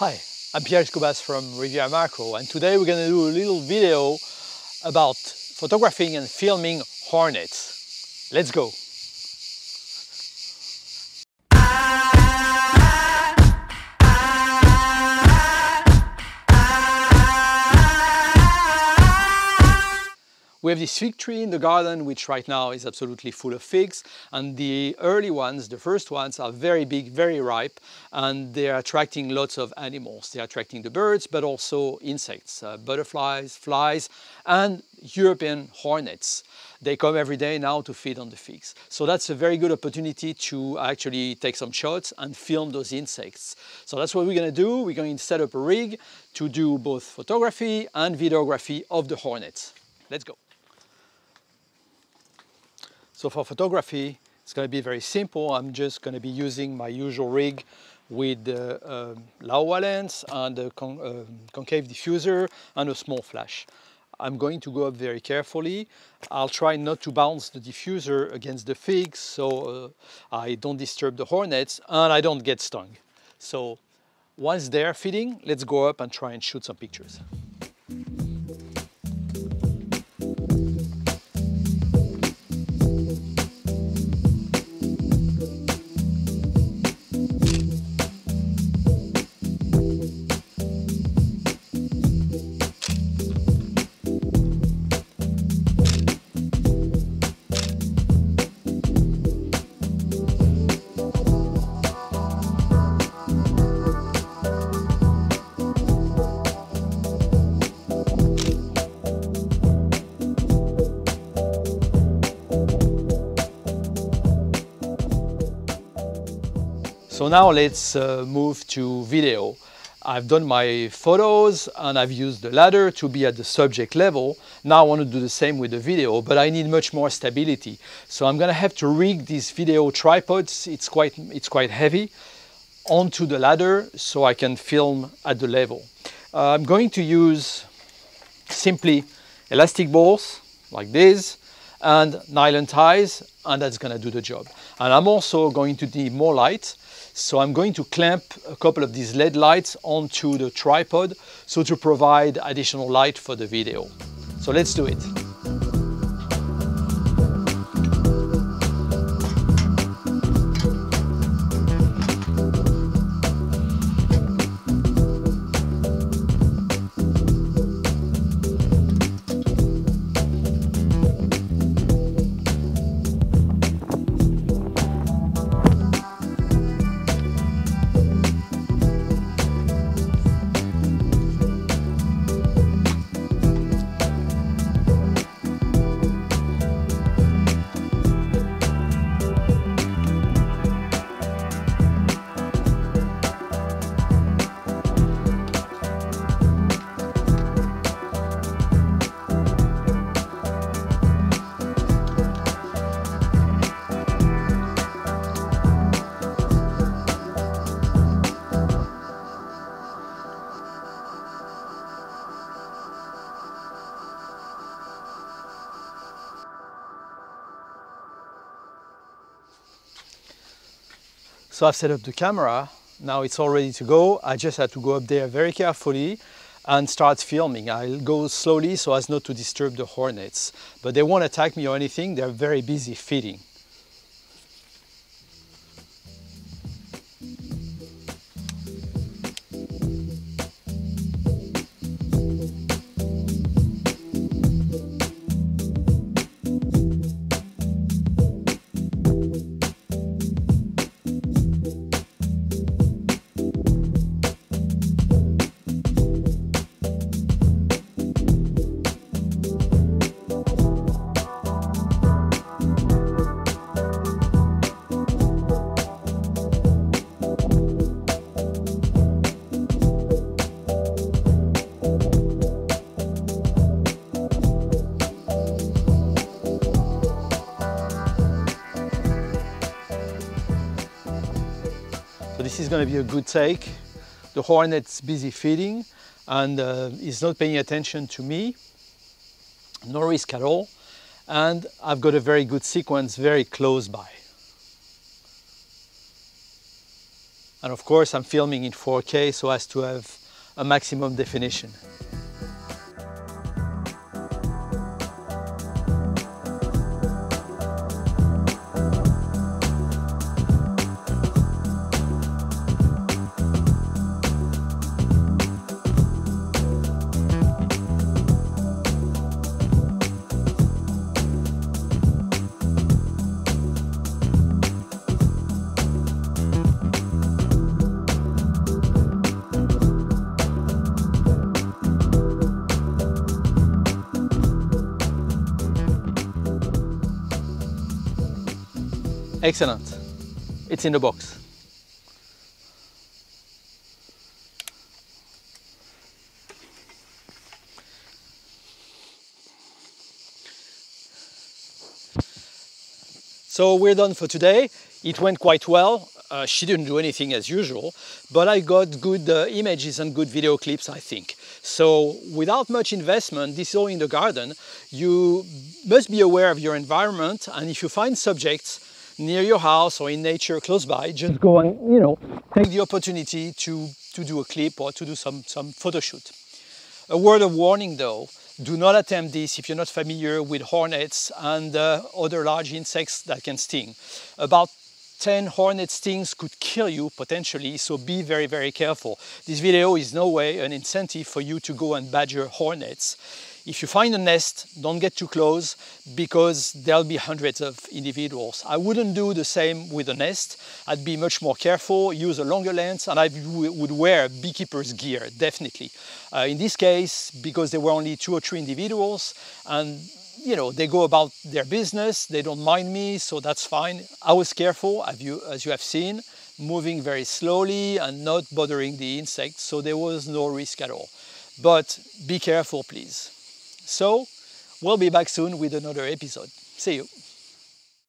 Hi, I'm Pierre Escobas from Riviera Macro, and today we're going to do a little video about photographing and filming hornets. Let's go! We have this fig tree in the garden, which right now is absolutely full of figs, and the early ones, the first ones, are very big, very ripe, and they're attracting lots of animals. They're attracting the birds, but also insects, butterflies, flies, and European hornets. They come every day now to feed on the figs. So that's a very good opportunity to actually take some shots and film those insects. So that's what we're going to do. We're going to set up a rig to do both photography and videography of the hornets. Let's go. So for photography, it's going to be very simple. I'm just going to be using my usual rig with the Laowa lens and the concave diffuser and a small flash. I'm going to go up very carefully. I'll try not to bounce the diffuser against the figs so I don't disturb the hornets and I don't get stung. So once they're feeding, let's go up and try and shoot some pictures. So now let's move to video. I've done my photos and I've used the ladder to be at the subject level. Now I want to do the same with the video, but I need much more stability. So I'm going to have to rig these video tripods, it's quite heavy, onto the ladder so I can film at the level. I'm going to use simply elastic balls like this and nylon ties, and that's going to do the job. And I'm also going to need more light. So I'm going to clamp a couple of these LED lights onto the tripod so to provide additional light for the video. So let's do it. So I've set up the camera, now it's all ready to go. I just had to go up there very carefully and start filming. I'll go slowly so as not to disturb the hornets. But they won't attack me or anything, they're very busy feeding. This is going to be a good take. The hornet's busy feeding and is not paying attention to me, no risk at all, and I've got a very good sequence very close by. And of course, I'm filming in 4K so as to have a maximum definition. Excellent. It's in the box. So we're done for today. It went quite well. She didn't do anything as usual, but I got good images and good video clips, I think. So without much investment, this is all in the garden. You must be aware of your environment, and if you find subjects near your house or in nature close by, just go and, you know, take the opportunity to do a clip or to do some photo shoot. A word of warning though, do not attempt this if you're not familiar with hornets and other large insects that can sting. About 10 hornet stings could kill you potentially, so be very, very careful. This video is no way an incentive for you to go and badger hornets. If you find a nest, don't get too close because there'll be hundreds of individuals. I wouldn't do the same with a nest. I'd be much more careful, use a longer lens, and I would wear beekeeper's gear, definitely. In this case, because there were only 2 or 3 individuals, and you know, they go about their business, they don't mind me, so that's fine. I was careful, as you have seen, moving very slowly and not bothering the insects, so there was no risk at all. But be careful, please. So, we'll be back soon with another episode. See you.